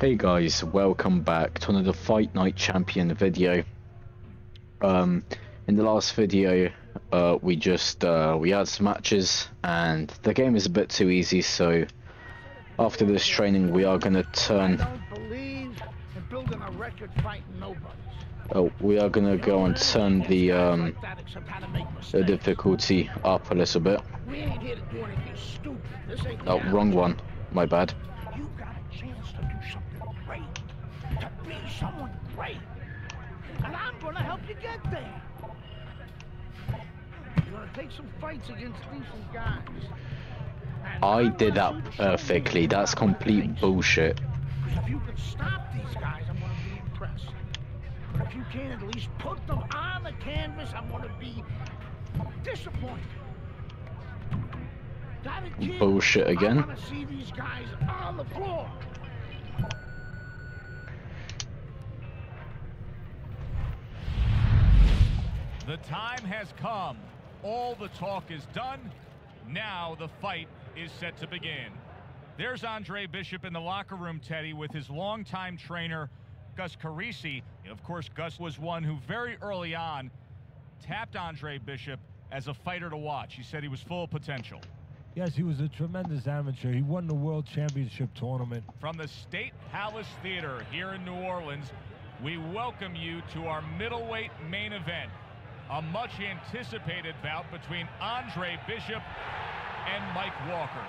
Hey guys, welcome back to another Fight Night Champion video. In the last video we had some matches and the game is a bit too easy, so after this training we are gonna go and turn the difficulty up a little bit. Oh, wrong one, my bad. Someone great, and I'm gonna help you get there. You're gonna take some fights against decent guys. I did that perfectly. That's complete bullshit. If you can stop these guys, I'm gonna be impressed. But if you can at least put them on the canvas, I'm gonna be disappointed. Got it, kid? Bullshit again. I wanna see these guys on the floor. The time has come. All the talk is done. Now the fight is set to begin. There's Andre Bishop in the locker room, Teddy, with his longtime trainer, Gus Cerasi. Of course, Gus was one who very early on tapped Andre Bishop as a fighter to watch. He said he was full of potential. Yes, he was a tremendous amateur. He won the World Championship tournament. From the State Palace Theater here in New Orleans, we welcome you to our middleweight main event. A much-anticipated bout between Andre Bishop and Mike Walker.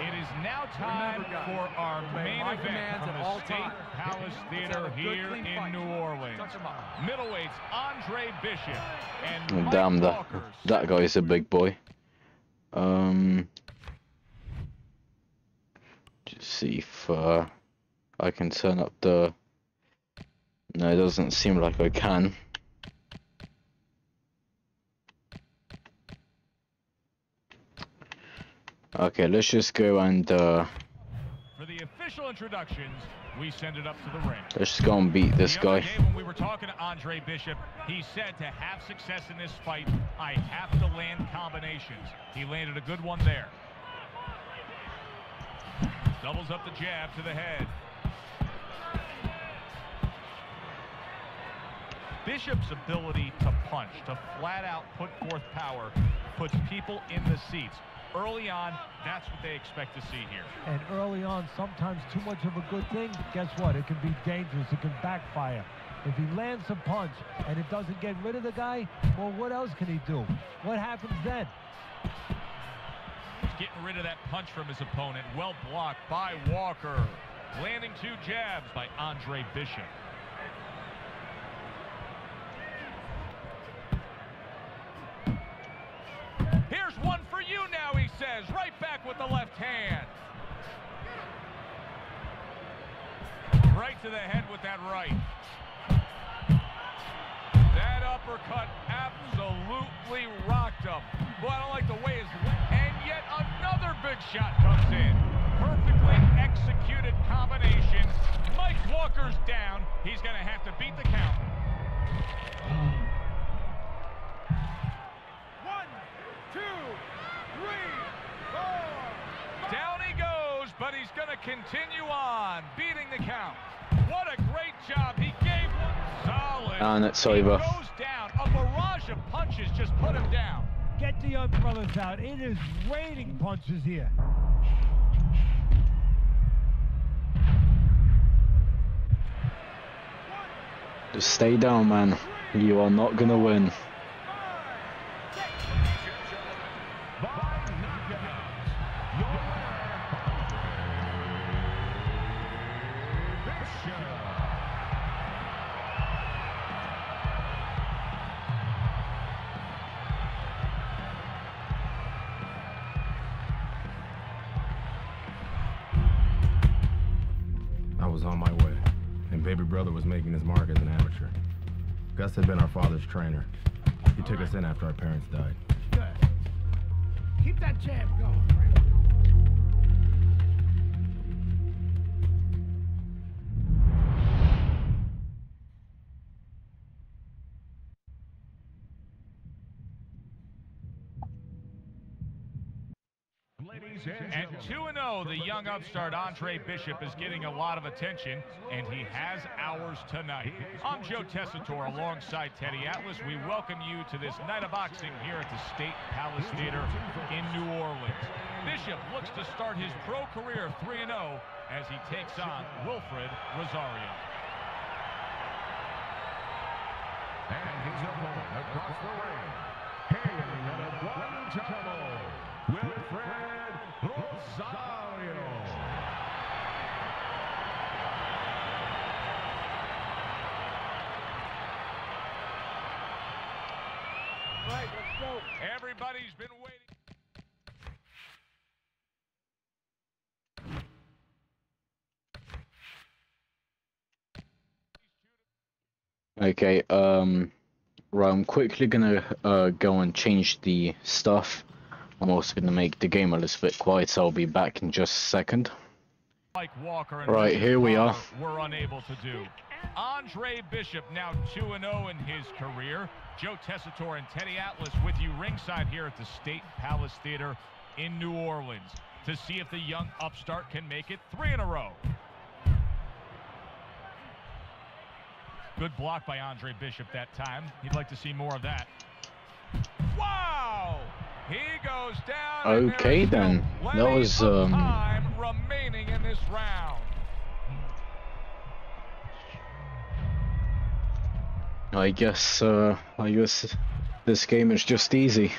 It is now time for our main event from the State Palace Theater here in New Orleans. Middleweights Andre Bishop and Mike Walker. That guy is a big boy. Just see if I can turn up the... No, it doesn't seem like I can. Okay, let's just go and for the official introductions, we send it up to the ring. Let's just go and beat this guy. When we were talking to Andre Bishop, he said to have success in this fight, I have to land combinations. He landed a good one there. Doubles up the jab to the head. Bishop's ability to punch, to flat-out put forth power, puts people in the seats. Early on, that's what they expect to see here. And early on, sometimes too much of a good thing, guess what? It can be dangerous. It can backfire. If he lands a punch and it doesn't get rid of the guy, well, what else can he do? What happens then? He's getting rid of that punch from his opponent. Well blocked by Walker. Landing two jabs by Andre Bishop. Here's one for you now, he says, right back with the left hand. Right to the head with that right. That uppercut absolutely rocked him. Well, I don't like the way his... And yet another big shot comes in. Perfectly executed combination. Mike Walker's down. He's going to have to beat the count. But he's going to continue on, beating the count. What a great job. He gave one solid. And it's over. He goes down. A barrage of punches just put him down. Get the umbrellas out. It is raining punches here. Just stay down, man. You are not going to win. Making his mark as an amateur. Gus had been our father's trainer. He took us in after our parents died. Good. Keep that jab going. Ladies And 2-0, the young upstart Andre Bishop is getting a lot of attention, and he has ours tonight. I'm Joe Tessitore alongside Teddy Atlas. We welcome you to this night of boxing here at the State Palace Theater in New Orleans. Bishop looks to start his pro career 3-0 as he takes on Wilfred Rosario. And his opponent across the ring, hailing out of Guantanamo, Wilfred Rosario. All right, let's go. Everybody's been waiting. Okay, right, I'm quickly gonna go and change the stuff. I'm also gonna make the game a little bit quiet, so I'll be back in just a second. Mike Walker and right, here we are. We're unable to do. Andre Bishop now 2-0 in his career. Joe Tessitore and Teddy Atlas with you ringside here at the State Palace Theater in New Orleans to see if the young upstart can make it 3 in a row. Good block by Andre Bishop that time. You'd like to see more of that. Wow! He goes down. Okay, then. That was time remaining in this round. I guess this game is just easy. 2,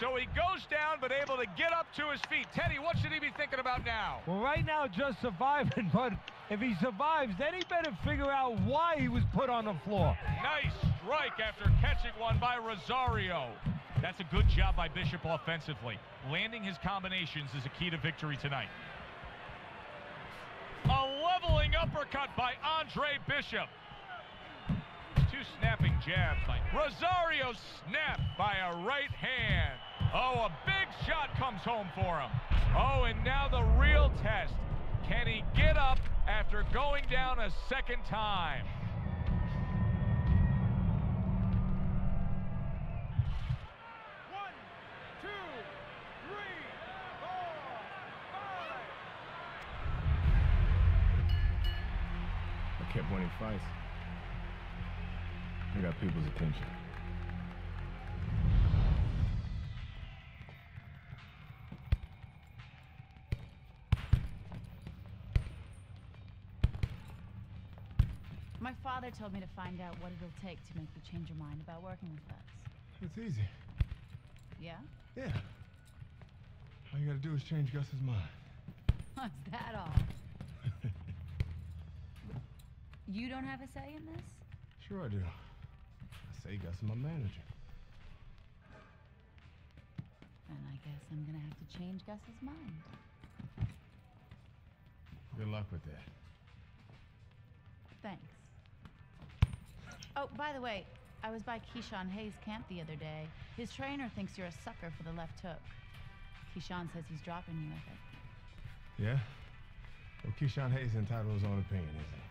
3, 4, 5. So he goes down, but able to get up to his feet. Teddy, what should he be thinking about now? Well, right now, just surviving, but if he survives, then he better figure out why he was put on the floor. Nice strike after catching one by Rosario. That's a good job by Bishop offensively. Landing his combinations is a key to victory tonight. A leveling uppercut by Andre Bishop. Two snapping jabs by Rosario, snapped by a right hand. Oh, a big shot comes home for him. Oh, and now the real test. Can he get up after going down a second time? One, two, three, four, five. I kept winning fights. I got people's attention. My father told me to find out what it'll take to make you change your mind about working with us. It's easy. Yeah? Yeah. All you gotta do is change Gus's mind. What's that all? You don't have a say in this? Sure I do. I say Gus is my manager. And I guess I'm gonna have to change Gus's mind. Good luck with that. Thanks. Oh, by the way, I was by Keyshawn Hayes' camp the other day. His trainer thinks you're a sucker for the left hook. Keyshawn says he's dropping you with it. Yeah? Well, Keyshawn Hayes entitled his own opinion, isn't he?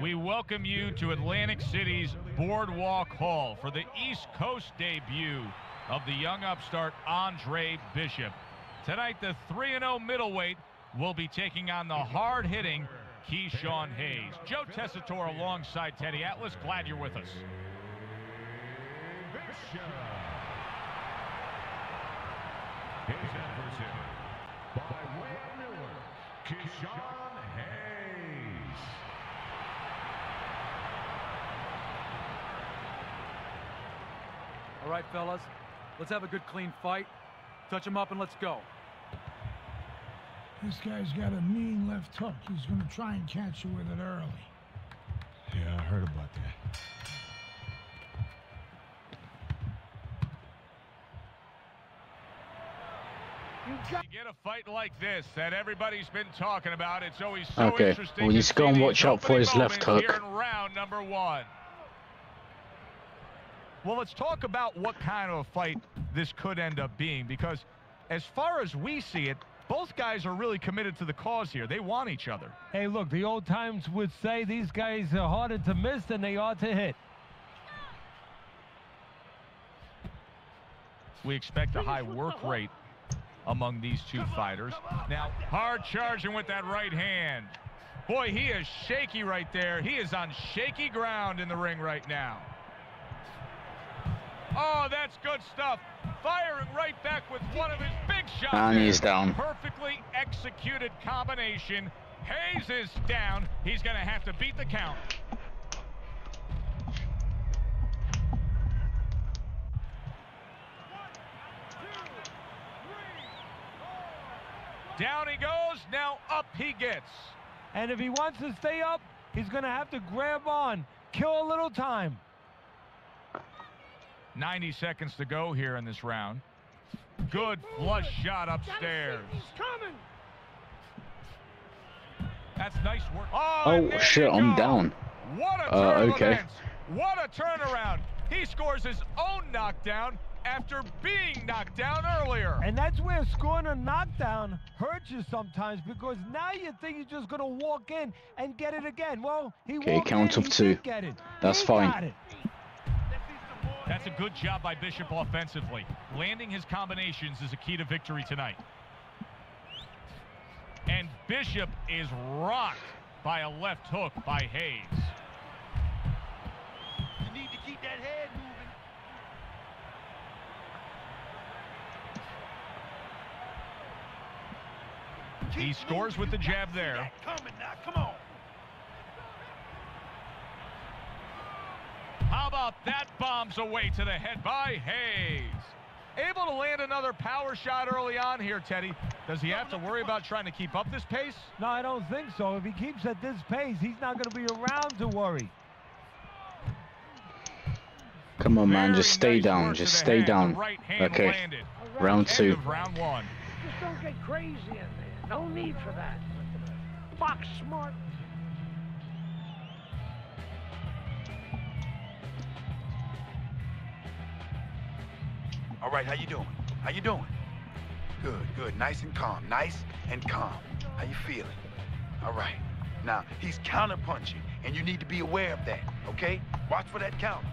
We welcome you to Atlantic City's Boardwalk Hall for the East Coast debut of the young upstart Andre Bishop. Tonight, the 3-0 middleweight will be taking on the hard-hitting Keyshawn Hayes. Joe Tessitore alongside Teddy Atlas. Glad you're with us. Keyshawn Hayes. All right, fellas, let's have a good, clean fight. Touch him up and let's go. This guy's got a mean left hook. He's going to try and catch you with it early. Yeah, I heard about that. You get a fight like this that everybody's been talking about. It's always so interesting. Okay, well, he's going to watch out for his left hook. Here in round number 1. Well, let's talk about what kind of a fight this could end up being, because as far as we see it, both guys are really committed to the cause here. They want each other. Hey, look, the old times would say these guys are harder to miss than they are to hit. We expect a high work rate among these two fighters. Now, hard charging with that right hand. Boy, he is shaky right there. He is on shaky ground in the ring right now. Oh, that's good stuff. Firing right back with one of his big shots. And he's down. Perfectly executed combination. Hayes is down. He's going to have to beat the count. Down he goes, now up he gets. And if he wants to stay up, he's gonna have to grab on, kill a little time. 90 seconds to go here in this round. Good flush shot upstairs. That's nice work. Oh shit, I'm down. What a turn of events. What a turnaround. He scores his own knockdown after being knocked down earlier. And that's where scoring a knockdown hurts you sometimes, because now you think you're just gonna walk in and get it again. Well, he walked count in, of two. Get it. That's he fine. It. That's a good job by Bishop offensively. Landing his combinations is a key to victory tonight. And Bishop is rocked by a left hook by Hayes. You need to keep that head moving. He scores with the jab there. How about that? Bombs away to the head by Hayes. Able to land another power shot early on here, Teddy. Does he have to worry about trying to keep up this pace? No, I don't think so. If he keeps at this pace, he's not going to be around to worry. Come on, man. Just stay down. Just stay down. Okay. Round two. Round one. Just don't get crazy in there. No need for that. Box smart. All right, how you doing? How you doing? Good, good. Nice and calm. Nice and calm. How you feeling? All right. Now, he's counterpunching, and you need to be aware of that, okay? Watch for that counter.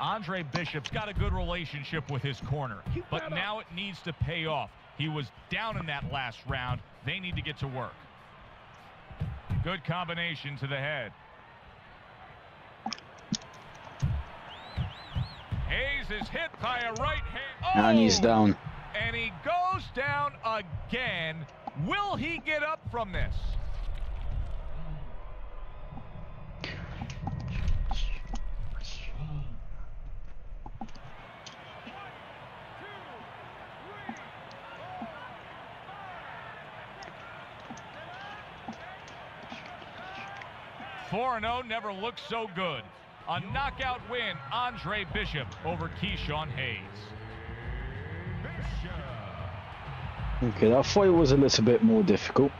Andre Bishop's got a good relationship with his corner, but now it needs to pay off. He was down in that last round. They need to get to work. Good combination to the head. Hayes is hit by a right hand. And he's down. And he goes down again. Will he get up from this? No, never looks so good. A knockout win, Andre Bishop over Keyshawn Hayes. Bishop. Okay, that fight was a little bit more difficult.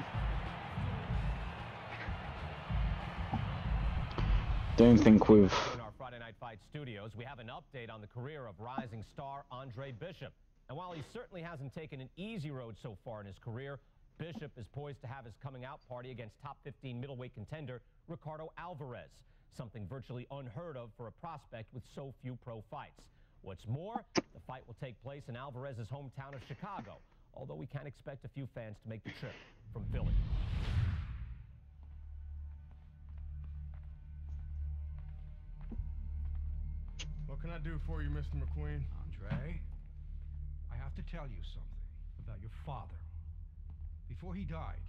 Don't think we've. In our Friday Night Fight studios, we have an update on the career of rising star Andre Bishop. And while he certainly hasn't taken an easy road so far in his career, Bishop is poised to have his coming out party against top 15 middleweight contender Ricardo Alvarez, something virtually unheard of for a prospect with so few pro fights. What's more, the fight will take place in Alvarez's hometown of Chicago, although we can expect a few fans to make the trip from Philly. What can I do for you, Mr. McQueen? Andre, I have to tell you something about your father. Before he died,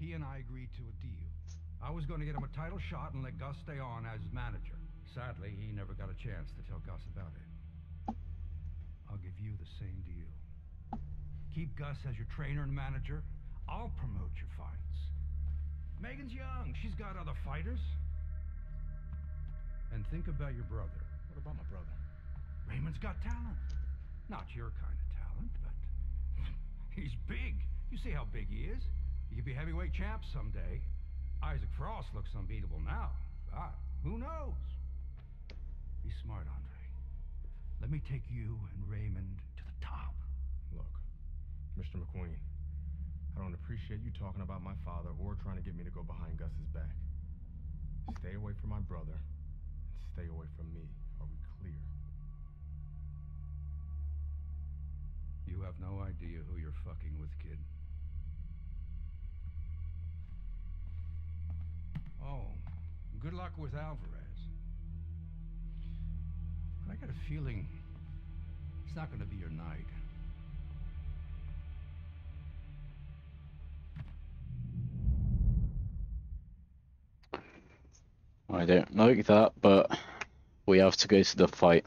he and I agreed to a deal. I was going to get him a title shot and let Gus stay on as his manager. Sadly, he never got a chance to tell Gus about it. I'll give you the same deal. Keep Gus as your trainer and manager. I'll promote your fights. Megan's young. She's got other fighters. And think about your brother. What about my brother? Raymond's got talent. Not your kind of talent, but he's big. You see how big he is. He could be heavyweight champ someday. Isaac Frost looks unbeatable now. God, who knows? Be smart, Andre. Let me take you and Raymond to the top. Look, Mr. McQueen, I don't appreciate you talking about my father or trying to get me to go behind Gus's back. Stay away from my brother and stay away from me. Are we clear? You have no idea who you're fucking with, kid. Oh, good luck with Alvarez. I got a feeling it's not going to be your night. I don't like that, but we have to go to the fight.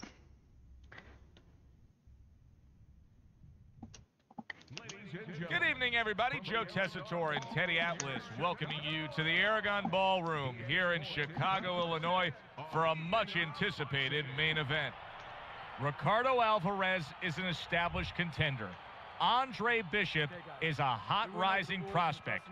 Good evening, everybody. Joe Tessitore and Teddy Atlas welcoming you to the Aragon Ballroom here in Chicago, Illinois, for a much-anticipated main event. Ricardo Alvarez is an established contender. Andre Bishop is a hot rising prospect.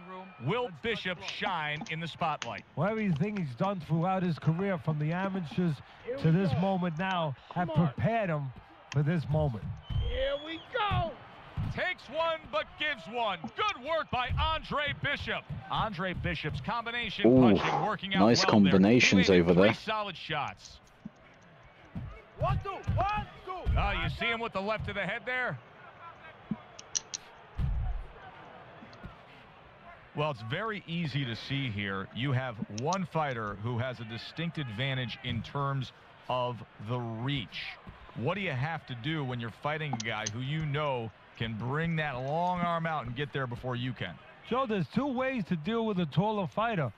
Will Bishop shine in the spotlight? Well, everything he's done throughout his career, from the amateurs to this moment now, have prepared him for this moment. Here we go! Takes one, but gives one. Good work by Andre Bishop. Andre Bishop's combination punching working out nice well combinations there. Over there. Solid shots. 1, 2, 1, 2. Oh, you see him with the left of the head there? Well, it's very easy to see here. You have one fighter who has a distinct advantage in terms of the reach. What do you have to do when you're fighting a guy who you know can bring that long arm out and get there before you can? Joe, there's two ways to deal with a taller fighter.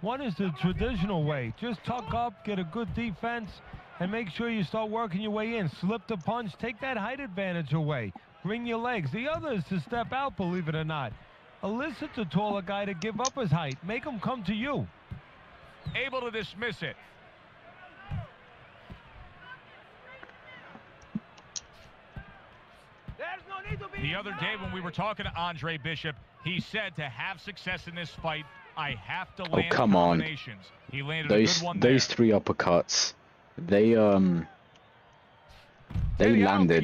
One is the traditional way. Just tuck up, get a good defense, and make sure you start working your way in. Slip the punch, take that height advantage away. Bring your legs. The other is to step out, believe it or not. Elicit the taller guy to give up his height. Make him come to you. Able to dismiss it. The other day when we were talking to Andre Bishop, he said to have success in this fight, I have to land combinations. He landed a good one there. Those three uppercuts, they landed.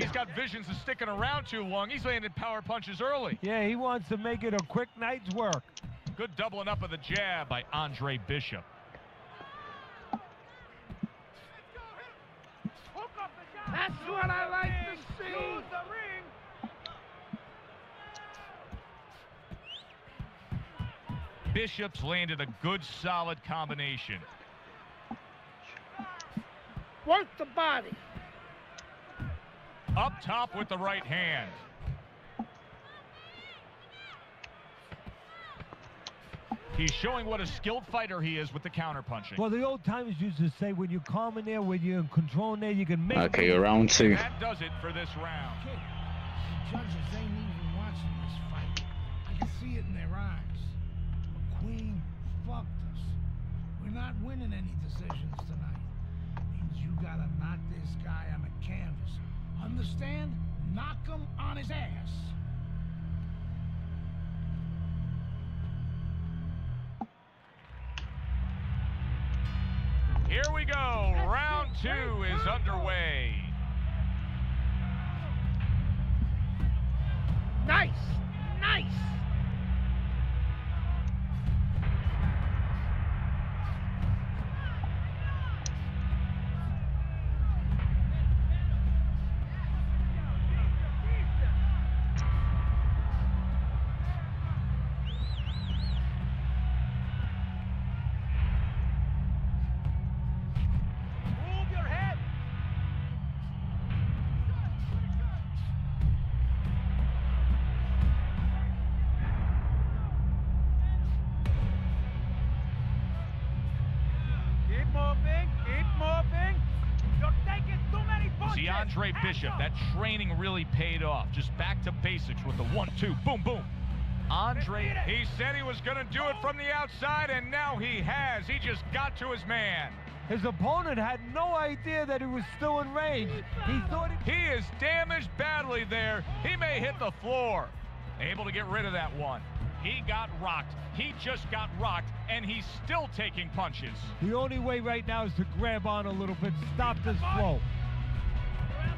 He's got visions of sticking around too long. He's landed power punches early. Yeah, he wants to make it a quick night's work. Good doubling up of the jab by Andre Bishop. That's what I like to see. Use the ring. Bishop's landed a good, solid combination. Work the body. Up top with the right hand. He's showing what a skilled fighter he is with the counterpunching. Well, the old timers used to say, when you're calm in there, when you're in control in there, you can make it. Okay, round two. That does it for this round. The judges ain't even watching this fight. I can see it in their eyes. McQueen fucked us. We're not winning any decisions tonight. Means you gotta knock this guy on the canvas. Understand? Knock him on his ass. Here we go. Round two is underway. Nice. Nice. Andre Bishop, that training really paid off. Just back to basics with the 1-2, boom, boom. Andre. He said he was gonna do it from the outside, and now he has. He just got to his man. His opponent had no idea that he was still in range. He thought he is damaged badly there. He may hit the floor. Able to get rid of that one. He got rocked. He just got rocked, and he's still taking punches. The only way right now is to grab on a little bit, stop this flow.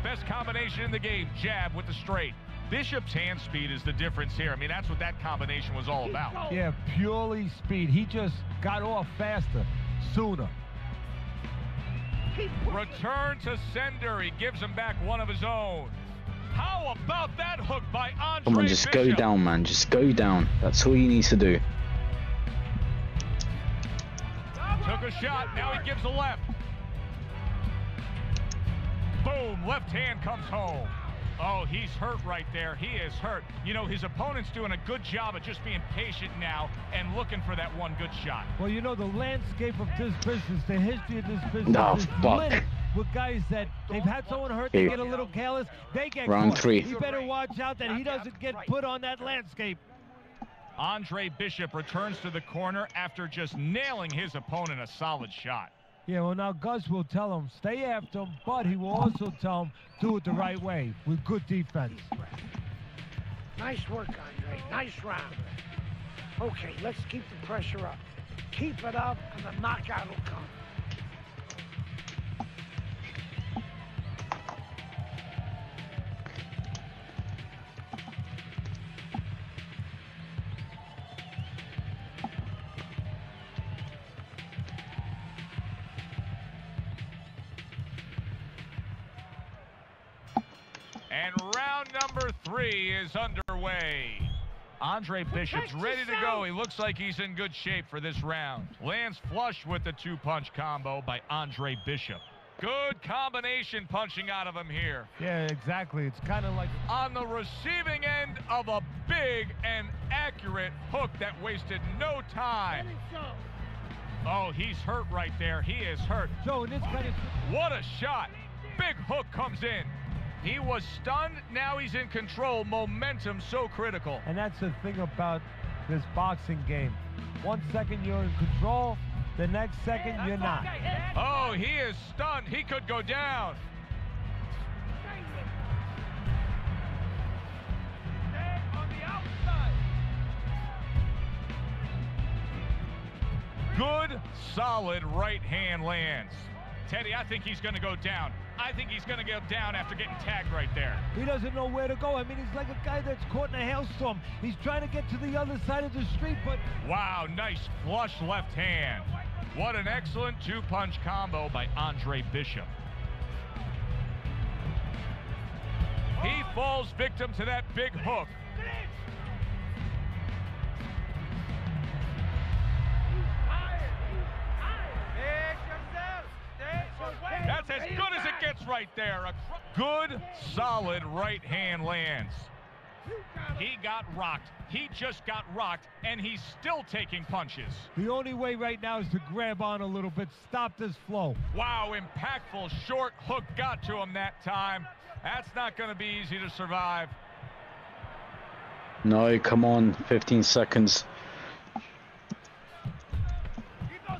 Best combination in the game, jab with the straight. Bishop's hand speed is the difference here. I mean, that's what that combination was all about. Yeah, purely speed. He just got off faster, sooner. Return to sender. He gives him back one of his own. How about that hook by Andre? Come on, just Bishop. Go down, man. Just go down. That's all you need to do. Took a shot. Now he gives a left. Boom. Left hand comes home. Oh, he's hurt right there. He is hurt. You know, his opponent's doing a good job of just being patient now and looking for that one good shot. Well, you know, the landscape of this business, the history of this business is lit with guys that they've had someone hurt, they get a little careless, they get round three. You better watch out that he doesn't get put on that landscape. Andre Bishop returns to the corner after just nailing his opponent a solid shot. Yeah, well, now Gus will tell him, stay after him, but he will also tell him, do it the right way with good defense. Nice work, Andre. Nice round. Okay, let's keep the pressure up. Keep it up, and the knockout will come. Number 3 is underway. Andre Bishop's ready to go. He looks like he's in good shape for this round. Lands flush with the two-punch combo by Andre Bishop. Good combination punching out of him here. Yeah, exactly. It's kind of like on the receiving end of a big and accurate hook that wasted no time. Oh, he's hurt right there. He is hurt. Joe, this kind of... What a shot. Big hook comes in. He was stunned, now he's in control. Momentum so critical. And that's the thing about this boxing game. 1 second you're in control, the next second you're not. Oh, he is stunned. He could go down. Good, solid right hand lands. Teddy, I think he's going to go down. I think he's going to go down after getting tagged right there. He doesn't know where to go. I mean, he's like a guy that's caught in a hailstorm. He's trying to get to the other side of the street, but... Wow, nice flush left hand. What an excellent two-punch combo by Andre Bishop. He falls victim to that big hook. That's as good as it gets right there. A good, solid right hand lands. He got rocked. He just got rocked, and he's still taking punches. The only way right now is to grab on a little bit, stop this flow. Wow, impactful short hook got to him that time. That's not going to be easy to survive. No, come on, 15 seconds.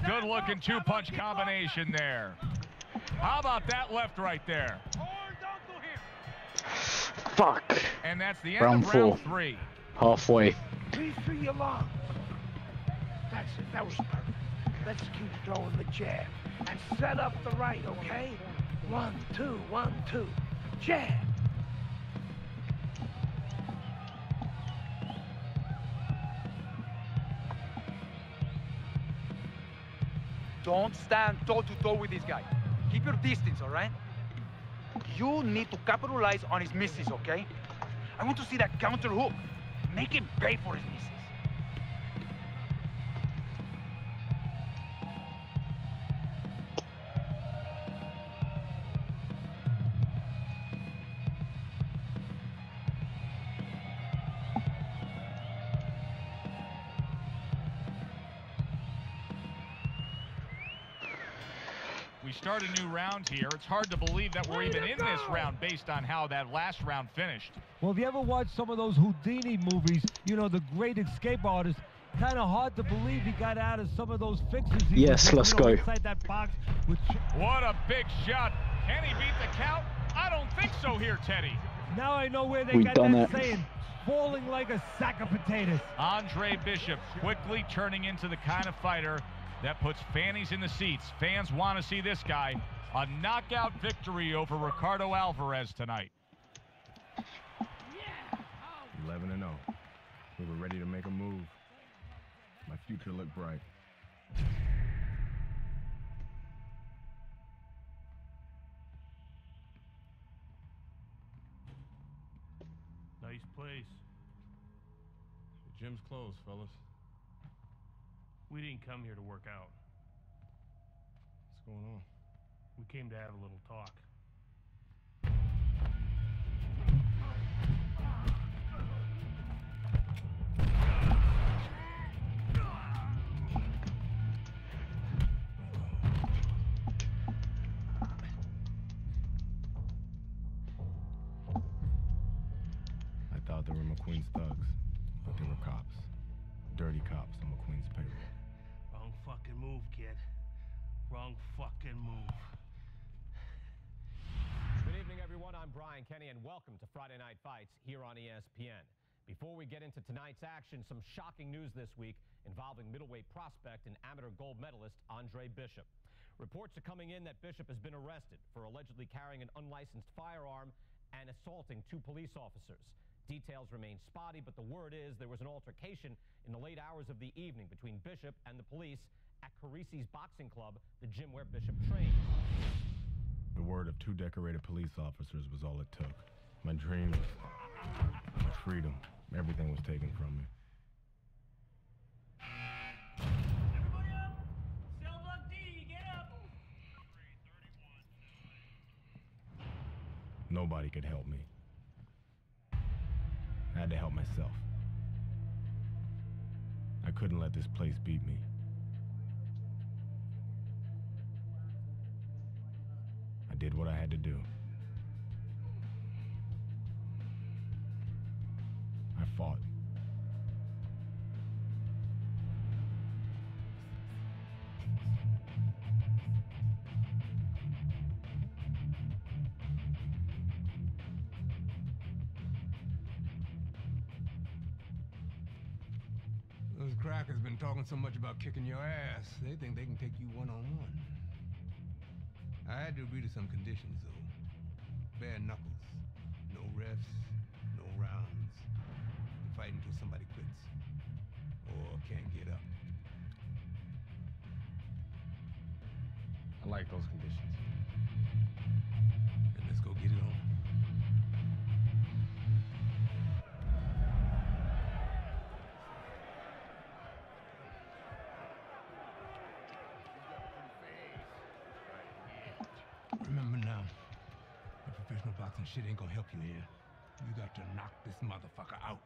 Good looking two-punch combination there. How about that left right there? Fuck. And that's the end of round 4. Halfway. Please do your long. That's it. That was perfect. Let's keep throwing the jab and set up the right, okay? 1, 2, 1, 2. Jab. Don't stand toe-to-toe with this guy. Keep your distance, all right? You need to capitalize on his misses, okay? I want to see that counter hook. Make him pay for his misses. We start a new round here. It's hard to believe that we're even in this round based on how that last round finished. Well, if you ever watch some of those Houdini movies, you know, the great escape artist, kind of hard to believe he got out of some of those fixes. Yes, let's go. Inside that box with... What a big shot. Can he beat the count? I don't think so here, Teddy. Now I know where they got that saying. Falling like a sack of potatoes. Andre Bishop quickly turning into the kind of fighter that puts fannies in the seats. Fans want to see this guy. A knockout victory over Ricardo Alvarez tonight. 11-0. We were ready to make a move. My future looked bright. Nice place. The gym's closed, fellas. We didn't come here to work out. What's going on? We came to have a little talk. I thought they were McQueen's thugs, but they were cops. Dirty cops on McQueen's payroll. Wrong fucking move, kid. Wrong fucking move. Good evening, everyone. I'm Brian Kenny, and welcome to Friday Night Fights here on ESPN. Before we get into tonight's action, some shocking news this week involving middleweight prospect and amateur gold medalist Andre Bishop. Reports are coming in that Bishop has been arrested for allegedly carrying an unlicensed firearm and assaulting two police officers. Details remain spotty, but the word is there was an altercation in the late hours of the evening between Bishop and the police at Carisi's Boxing Club, the gym where Bishop trained. The word of two decorated police officers was all it took. My dreams, my freedom, everything was taken from me. Everybody up! Cell block D, get up! Nobody could help me. I had to help myself. I couldn't let this place beat me. I did what I had to do. I fought. Crackers been talking so much about kicking your ass, they think they can take you one-on-one. I had to agree to some conditions, though. Bare knuckles, no refs, no rounds. Fight until somebody quits or can't get up. I like those conditions. And let's go get it on. Boxing shit ain't gonna help you here. You got to knock this motherfucker out.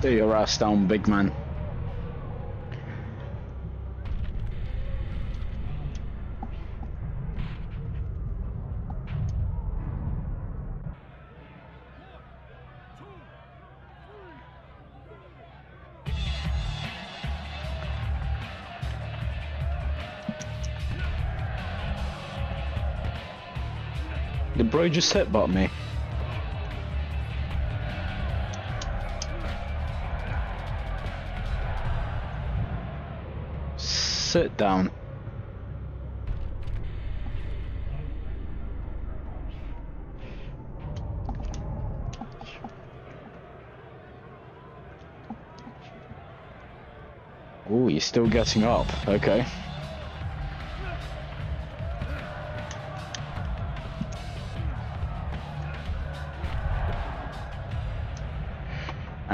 Stay your ass down, big man. The bro just hit by me. Sit down. Oh, you're still getting up. Okay.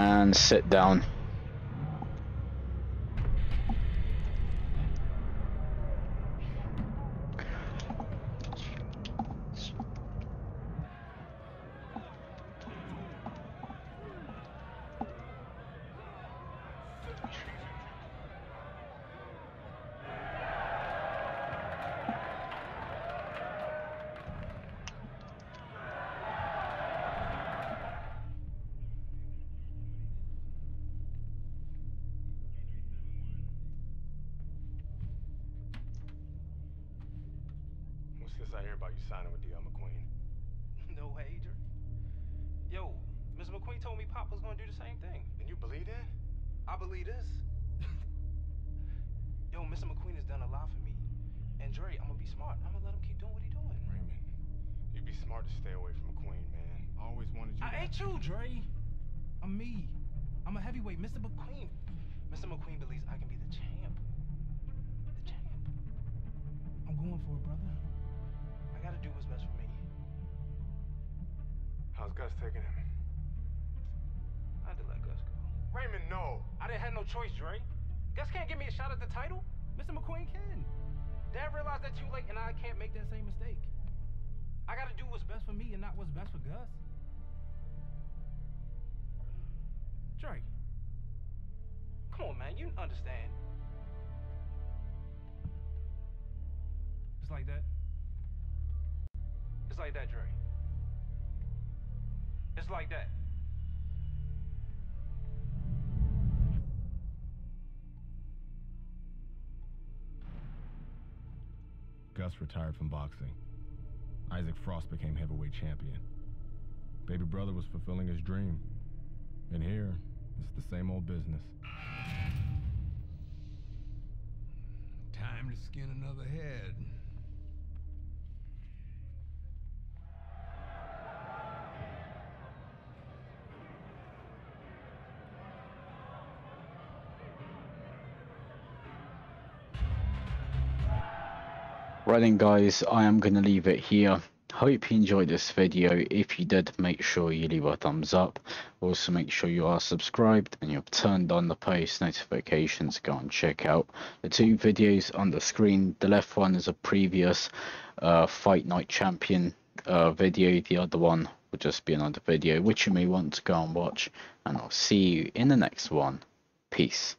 and sit down. Since I hear about you signing with D.L. McQueen. No way, Adrian. Yo, Mr. McQueen told me Pop was gonna do the same thing. And you believe that? I believe this. Yo, Mr. McQueen has done a lot for me. And Dre, I'm gonna be smart. I'm gonna let him keep doing what he's doing. Raymond, you'd be smart to stay away from McQueen, man. I always wanted you to... I ain't you, Dre. I'm me. I'm a heavyweight, Mr. McQueen. Mr. McQueen believes I can be the champ. The champ. I'm going for it, brother. I gotta do what's best for me. How's Gus taking him? I had to let Gus go. Raymond, no! I didn't have no choice, Dre. Gus can't give me a shot at the title. Mr. McQueen can. Dad realized that too late, and I can't make that same mistake. I gotta do what's best for me and not what's best for Gus. Dre. Come on, man. You understand. Just like that. It's like that, Dre. It's like that. Gus retired from boxing. Isaac Frost became heavyweight champion. Baby brother was fulfilling his dream. And here, it's the same old business. Time to skin another head. Right then guys, I am going to leave it here. Hope you enjoyed this video. If you did, make sure you leave a thumbs up. Also make sure you are subscribed and you've turned on the post notifications. Go and check out the two videos on the screen. The left one is a previous Fight Night Champion video. The other one will just be another video which you may want to go and watch. And I'll see you in the next one. Peace.